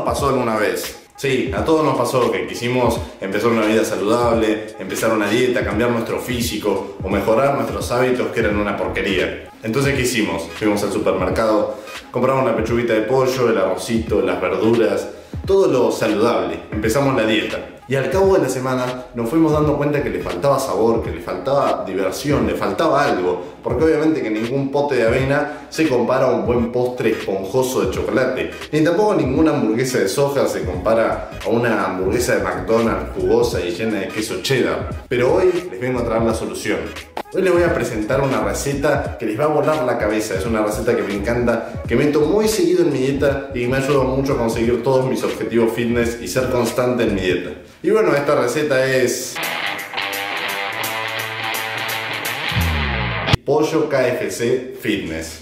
nos pasó alguna vez. Sí, a todos nos pasó que quisimos empezar una vida saludable, empezar una dieta, cambiar nuestro físico o mejorar nuestros hábitos que eran una porquería. Entonces, ¿qué hicimos? Fuimos al supermercado, compramos una pechuguita de pollo, el arrocito, las verduras, todo lo saludable. Empezamos la dieta. Y al cabo de la semana nos fuimos dando cuenta que le faltaba sabor, que le faltaba diversión, le faltaba algo. Porque obviamente que ningún pote de avena se compara a un buen postre esponjoso de chocolate. Ni tampoco ninguna hamburguesa de soja se compara a una hamburguesa de McDonald's jugosa y llena de queso cheddar. Pero hoy les vengo a traer la solución. Hoy les voy a presentar una receta que les va a volar la cabeza. Es una receta que me encanta, que meto muy seguido en mi dieta y me ayuda mucho a conseguir todos mis objetivos fitness y ser constante en mi dieta. Y bueno, esta receta es... pollo KFC Fitness.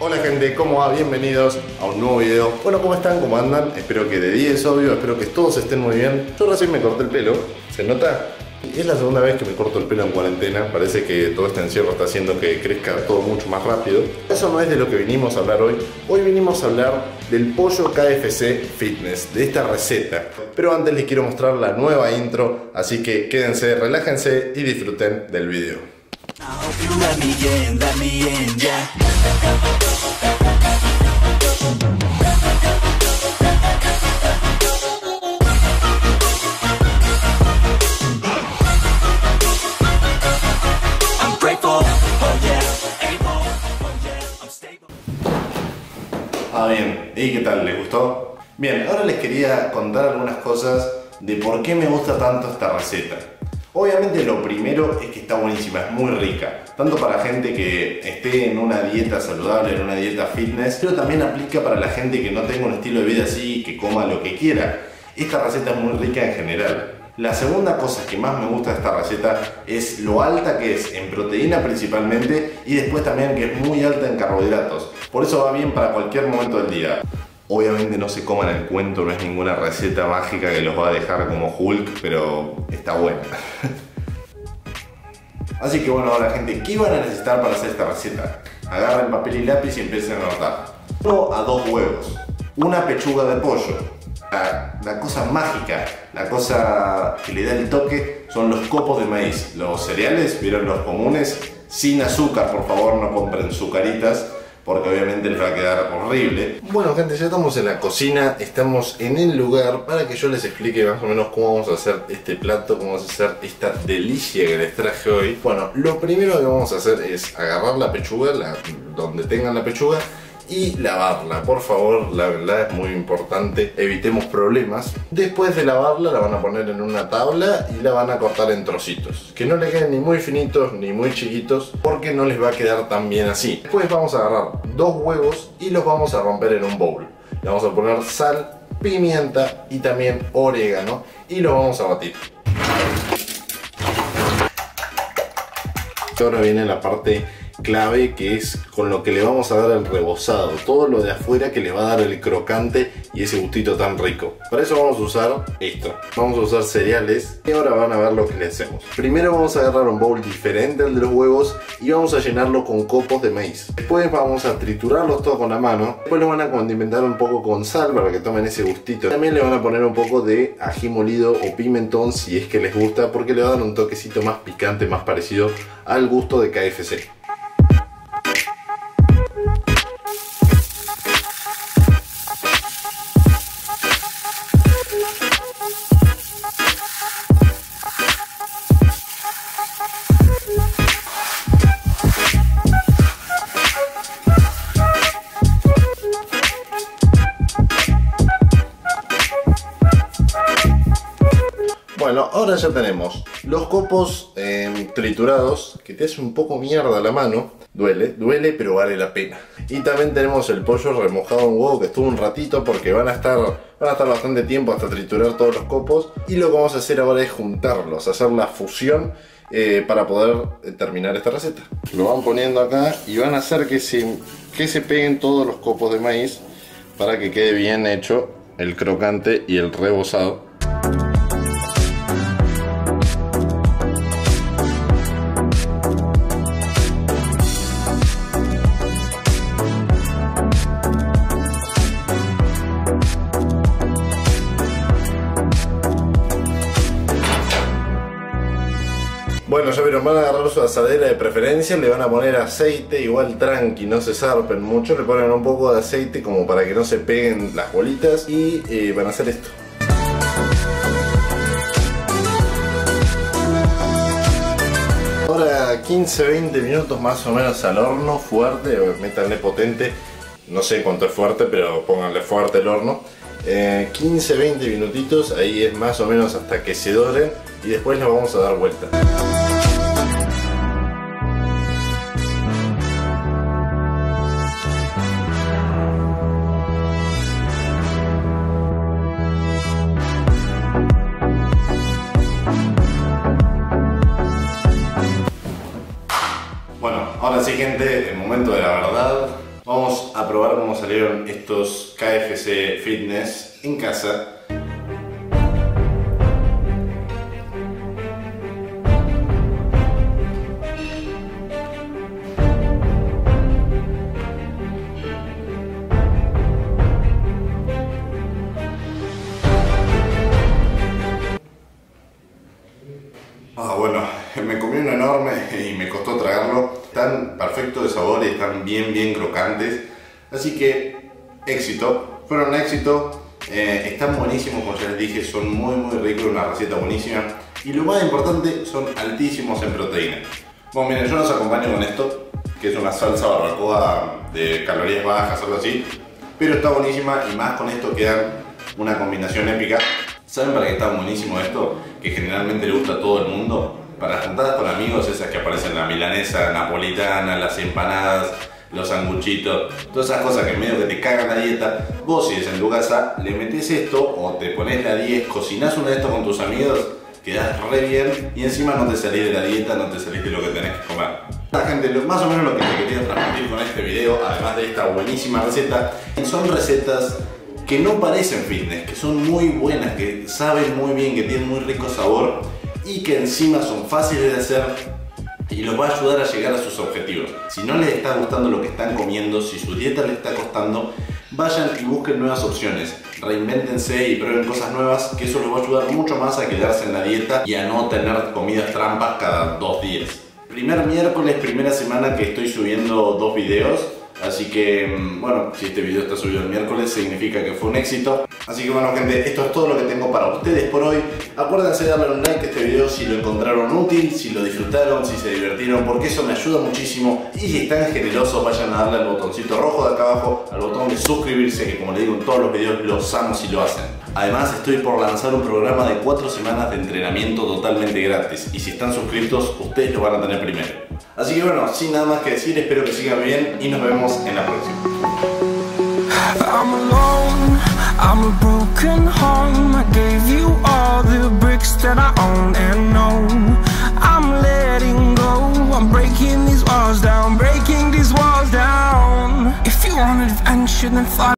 Hola gente, ¿cómo va? Bienvenidos a un nuevo video. Bueno, ¿cómo están? ¿Cómo andan? Espero que de 10, obvio, espero que todos estén muy bien. Yo recién me corté el pelo, ¿se nota? Es la segunda vez que me corto el pelo en cuarentena. Parece que todo este encierro está haciendo que crezca todo mucho más rápido. Eso no es de lo que vinimos a hablar hoy. Hoy vinimos a hablar del pollo KFC Fitness, de esta receta. Pero antes les quiero mostrar la nueva intro, así que quédense, relájense y disfruten del video. Ah, bien, ¿y qué tal? ¿Les gustó? Bien, ahora les quería contar algunas cosas de por qué me gusta tanto esta receta. Obviamente lo primero es que está buenísima, es muy rica. Tanto para gente que esté en una dieta saludable, en una dieta fitness, pero también aplica para la gente que no tenga un estilo de vida así, que coma lo que quiera. Esta receta es muy rica en general. La segunda cosa que más me gusta de esta receta es lo alta que es en proteína principalmente y después también que es muy alta en carbohidratos. Por eso va bien para cualquier momento del día. Obviamente no se coman el cuento, no es ninguna receta mágica que los va a dejar como Hulk, pero está buena. Así que bueno, ahora gente, ¿qué van a necesitar para hacer esta receta? Agarren papel y lápiz y empiecen a anotar. 1 a 2 huevos, una pechuga de pollo. La cosa mágica, la cosa que le da el toque son los copos de maíz. Los cereales, vieron los comunes, sin azúcar, por favor no compren sucaritas porque obviamente les va a quedar horrible. Bueno gente, ya estamos en la cocina, estamos en el lugar para que yo les explique más o menos cómo vamos a hacer este plato, cómo vamos a hacer esta delicia que les traje hoy. Bueno, lo primero que vamos a hacer es agarrar la pechuga, donde tengan la pechuga, y lavarla, por favor, la verdad es muy importante, evitemos problemas. Después de lavarla la van a poner en una tabla y la van a cortar en trocitos, que no le queden ni muy finitos ni muy chiquitos, porque no les va a quedar tan bien así. Después vamos a agarrar 2 huevos y los vamos a romper en un bowl. Le vamos a poner sal, pimienta y también orégano y los vamos a batir. Ahora viene la parte clave, que es con lo que le vamos a dar el rebozado, todo lo de afuera que le va a dar el crocante y ese gustito tan rico. Para eso vamos a usar esto, vamos a usar cereales y ahora van a ver lo que le hacemos. Primero vamos a agarrar un bowl diferente al de los huevos y vamos a llenarlo con copos de maíz. Después vamos a triturarlos todo con la mano, después lo van a condimentar un poco con sal para que tomen ese gustito. También le van a poner un poco de ají molido o pimentón si es que les gusta, porque le va a dar un toquecito más picante, más parecido al gusto de KFC. Bueno, ahora ya tenemos los copos triturados, que te hace un poco mierda la mano. Duele, duele, pero vale la pena. Y también tenemos el pollo remojado en huevo, que estuvo un ratito porque van a estar bastante tiempo hasta triturar todos los copos. Y lo que vamos a hacer ahora es juntarlos, hacer la fusión para poder terminar esta receta. Lo van poniendo acá y van a hacer que se peguen todos los copos de maíz para que quede bien hecho el crocante y el rebozado. Bueno, ya vieron, van a agarrar su asadera de preferencia, le van a poner aceite, igual tranqui, no se zarpen mucho, le ponen un poco de aceite como para que no se peguen las bolitas y van a hacer esto. Ahora 15-20 minutos más o menos al horno, fuerte, métanle potente, no sé cuánto es fuerte, pero pónganle fuerte el horno. 15-20 minutitos, ahí es más o menos hasta que se doren y después nos vamos a dar vuelta. Bueno, ahora sí, gente, el momento de la verdad. Vamos a probar cómo salieron estos KFC Fitness en casa. Ah, bueno, me comí uno enorme y me costó tragarlo. Están perfectos de sabor y están bien crocantes. Así que, éxito. Fueron un éxito. Están buenísimos, como ya les dije, son muy ricos, una receta buenísima. Y lo más importante, son altísimos en proteína. Bueno, miren, yo los acompaño con esto, que es una salsa barbacoa de calorías bajas, algo así. Pero está buenísima y más con esto quedan una combinación épica. ¿Saben para qué está buenísimo esto? Que generalmente le gusta a todo el mundo. Para juntadas con amigos, esas que aparecen, la milanesa, napolitana, las empanadas, los sanguchitos, todas esas cosas que medio que te cagan la dieta. Vos, si es en tu casa, le metés esto o te pones la 10, cocinás uno de estos con tus amigos, quedás re bien y encima no te salís de la dieta, no te salís de lo que tenés que comer. La gente, más o menos lo que te quería transmitir con este video, además de esta buenísima receta, son recetas que no parecen fitness, que son muy buenas, que saben muy bien, que tienen muy rico sabor y que encima son fáciles de hacer y los va a ayudar a llegar a sus objetivos. Si no les está gustando lo que están comiendo, si su dieta les está costando, vayan y busquen nuevas opciones, reinvéntense y prueben cosas nuevas, que eso les va a ayudar mucho más a quedarse en la dieta y a no tener comidas trampas cada 2 días. Primer miércoles, primera semana que estoy subiendo 2 videos. Así que, bueno, si este video está subido el miércoles, significa que fue un éxito. Así que bueno, gente, esto es todo lo que tengo para ustedes por hoy. Acuérdense de darle un like a este video si lo encontraron útil, si lo disfrutaron, si se divirtieron, porque eso me ayuda muchísimo. Y si están generosos, vayan a darle al botoncito rojo de acá abajo, al botón de suscribirse, que como les digo en todos los videos, los amo si lo hacen. Además, estoy por lanzar un programa de 4 semanas de entrenamiento totalmente gratis. Y si están suscritos, ustedes lo van a tener primero. Así que bueno, sin nada más que decir, espero que sigan bien y nos vemos en la próxima.